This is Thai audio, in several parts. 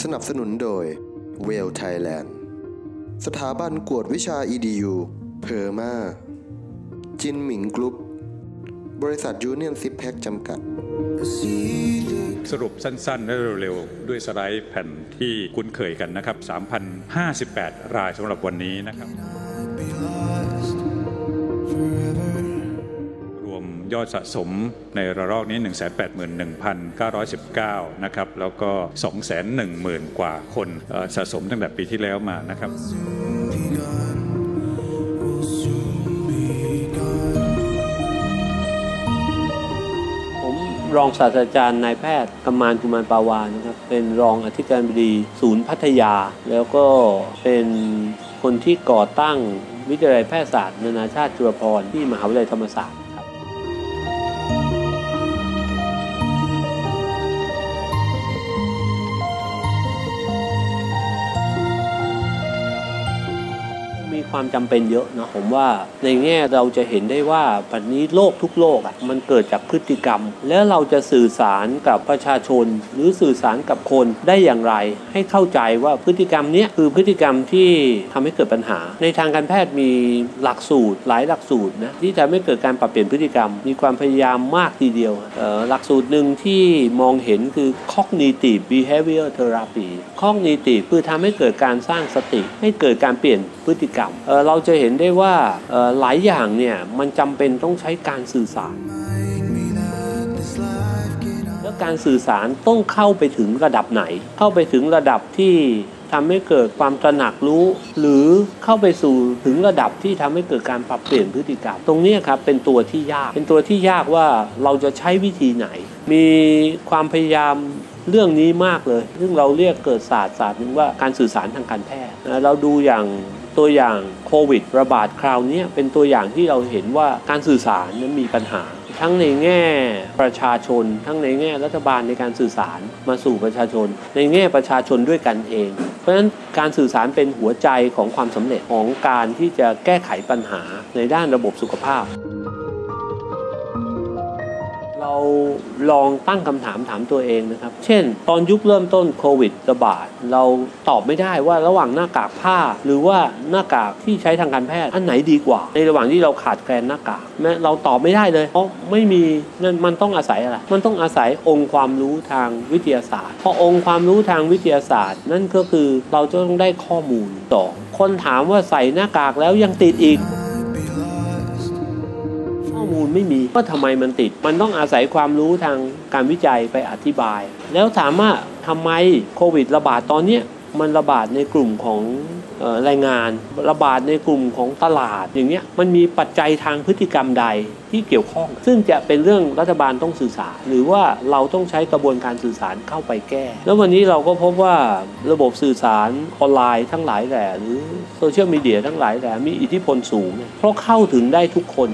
สนับสนุนโดย Wales ไทยแลนด์สถาบันกวดวิชา EDU เพอร์มาจินหมิงกรุ๊ปบริษัทยูเนียนซิปแพ็คจำกัดสรุปสั้นๆและเร็วๆด้วยสไลด์แผ่นที่คุ้นเคยกันนะครับ 3,058 รายสำหรับวันนี้นะครับรวมยอดสะสมในระลอกนี้ 181,919 นะครับแล้วก็ 210,000 กว่าคนสะสมตั้งแต่ปีที่แล้วมานะครับรองศาสตราจารย์นายแพทย์กำมานกุมารปาวานนะครับเป็นรองอธิการบดีศูนย์พัทยาแล้วก็เป็นคนที่ก่อตั้งวิทยาลัยแพทยศาสตร์นานาชาติจุฬาภรณ์ที่มหาวิทยาลัยธรรมศาสตร์ครับมีความจำเป็นเยอะนะผมว่าในแง่เราจะเห็นได้ว่าปัจจุบันโลกทุกโลกมันเกิดจากพฤติกรรมแล้วเราจะสื่อสารกับประชาชนหรือสื่อสารกับคนได้อย่างไรให้เข้าใจว่าพฤติกรรมนี้คือพฤติกรรมที่ทำให้เกิดปัญหาในทางการแพทย์มีหลักสูตรหลายหลักสูตรนะที่จะไม่เกิดการปรับเปลี่ยนพฤติกรรมมีความพยายามมากทีเดียวหลักสูตรหนึ่งที่มองเห็นคือ cognitive behavior therapy cognitive คือทำให้เกิดการสร้างสติให้เกิดการเปลี่ยนพฤติกรรมเราจะเห็นได้ว่าหลายอย่างเนี่ยมันจำเป็นต้องใช้การสื่อสารแล้วการสื่อสารต้องเข้าไปถึงระดับไหนเข้าไปถึงระดับที่ทำให้เกิดความตระหนักรู้หรือเข้าไปสู่ถึงระดับที่ทำให้เกิดการปรับเปลี่ยนพฤติกรรมตรงนี้ครับเป็นตัวที่ยากว่าเราจะใช้วิธีไหนมีความพยายามเรื่องนี้มากเลยซึ่งเราเรียกเกิดศาสตร์นึงว่าการสื่อสารทางการแพทย์เราดูอย่างตัวอย่างโควิดระบาดคราวนี้เป็นตัวอย่างที่เราเห็นว่าการสื่อสารนั้นมีปัญหาทั้งในแง่ประชาชนทั้งในแง่รัฐบาลในการสื่อสารมาสู่ประชาชนในแง่ประชาชนด้วยกันเองเพราะฉะนั้นการสื่อสารเป็นหัวใจของความสำเร็จของการที่จะแก้ไขปัญหาในด้านระบบสุขภาพเราลองตั้งคำถามถามตัวเองนะครับเช่นตอนยุคเริ่มต้นโควิดระบาดเราตอบไม่ได้ว่าระหว่างหน้ากากผ้าหรือว่าหน้ากากที่ใช้ทางการแพทย์อันไหนดีกว่าในระหว่างที่เราขาดแคลนหน้ากากแม้เราตอบไม่ได้เลยเพราะไม่มีนั่นมันต้องอาศัยอะไรมันต้องอาศัยองค์ความรู้ทางวิทยาศาสตร์พอองค์ความรู้ทางวิทยาศาสตร์นั่นก็คือเราจะต้องได้ข้อมูลต่อคนถามว่าใส่หน้ากากแล้วยังติดอีกข้อมูลไม่มีว่าทำไมมันติดมันต้องอาศัยความรู้ทางการวิจัยไปอธิบายแล้วถามว่าทำไมโควิดระบาดตอนนี้มันระบาดในกลุ่มของแรงงานระบาดในกลุ่มของตลาดอย่างเงี้ยมันมีปัจจัยทางพฤติกรรมใดที่เกี่ยวข้องซึ่งจะเป็นเรื่องรัฐบาลต้องสื่อสารหรือว่าเราต้องใช้กระบวนการสื่อสารเข้าไปแก้แล้ววันนี้เราก็พบว่าระบบสื่อสารออนไลน์ทั้งหลายแหล่หรือโซเชียลมีเดียทั้งหลายแหล่มีอิทธิพลสูงเพราะเข้าถึงได้ทุกคน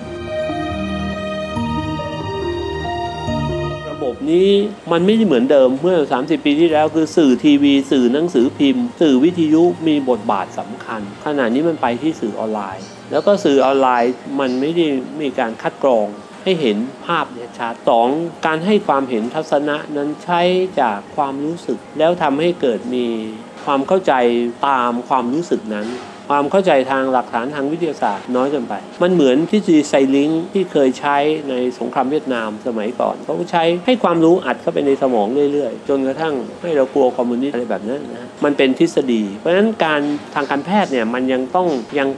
นี้มันไม่ได้เหมือนเดิมเมื่อ30ปีที่แล้วคือสื่อทีวีสื่อหนังสือพิมพ์สื่อวิทยุมีบทบาทสำคัญขณะนี้มันไปที่สื่อออนไลน์แล้วก็สื่อออนไลน์มันไม่ได้มีการคัดกรองให้เห็นภาพเนี่ยชัดสองการให้ความเห็นทัศนะนั้นใช้จากความรู้สึกแล้วทำให้เกิดมีความเข้าใจตามความรู้สึกนั้นความเข้าใจทางหลักฐานทางวิทยาศาสตร์น้อยเกินไปมันเหมือนทฤษฎีไซลิงที่เคยใช้ในสงครามเวียดนามสมัยก่อนเขาใช้ให้ความรู้อัดเข้าไปในสมองเรื่อยๆจนกระทั่งให้เรากลัวคอมมิวนิสต์อะไรแบบนั้นนะมันเป็นทฤษฎีเพราะฉะนั้นการทางการแพทย์เนี่ยมันยังต้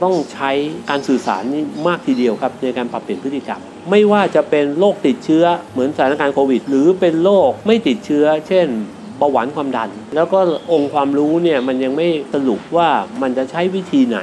องใช้การสื่อสารนี่มากทีเดียวครับในการปรับเปลี่ยนพฤติกรรมไม่ว่าจะเป็นโรคติดเชื้อเหมือนสถานการณ์โควิดหรือเป็นโรคไม่ติดเชื้อเช่นเบาหวานความดันแล้วก็องค์ความรู้เนี่ยมันยังไม่สรุปว่ามันจะใช้วิธีไหน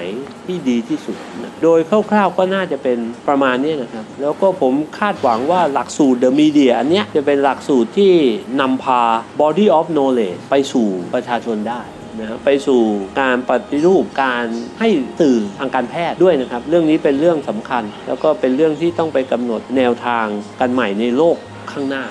ที่ดีที่สุดนะโดยคร่าวๆก็น่าจะเป็นประมาณนี้นะครับแล้วก็ผมคาดหวังว่าหลักสูตร The Media อันเนี้ยจะเป็นหลักสูตรที่นำพา Body of Knowledge ไปสู่ประชาชนได้นะไปสู่การปฏิรูปการให้สื่อทางการแพทย์ด้วยนะครับเรื่องนี้เป็นเรื่องสำคัญแล้วก็เป็นเรื่องที่ต้องไปกำหนดแนวทางกันใหม่ในโลกข้างหน้า